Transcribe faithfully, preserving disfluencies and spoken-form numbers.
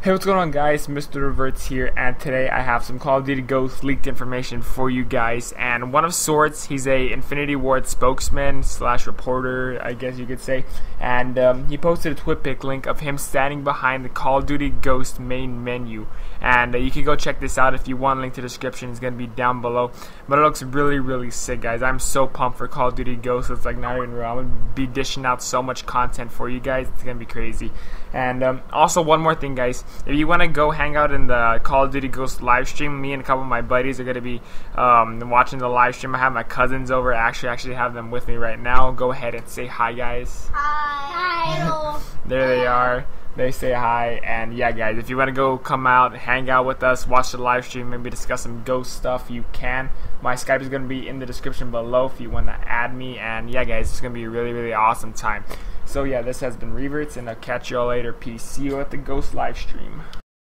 Hey, what's going on, guys? Mister Reverts here, and today I have some Call of Duty Ghost leaked information for you guys. And one of sorts, he's a Infinity Ward spokesman slash reporter, I guess you could say. And um, he posted a Twitpic link of him standing behind the Call of Duty Ghost main menu. And uh, you can go check this out if you want. Link to the description is going to be down below. But it looks really, really sick, guys. I'm so pumped for Call of Duty Ghost. It's like not even real. I'm going to be dishing out so much content for you guys. It's going to be crazy. And um, also, one more thing, guys. If you want to go hang out in the Call of Duty Ghost live stream, me and a couple of my buddies are going to be um, watching the live stream. I have my cousins over. I actually, actually have them with me right now. Go ahead and say hi, guys. Hi. Hi. There they are. They say hi. And yeah, guys, if you want to go come out, hang out with us, watch the live stream, maybe discuss some ghost stuff, you can. My Skype is going to be in the description below if you want to add me. And yeah, guys, it's going to be a really, really awesome time. So yeah, this has been Reverts, and I'll catch y'all later. Peace. See you at the Ghost live stream.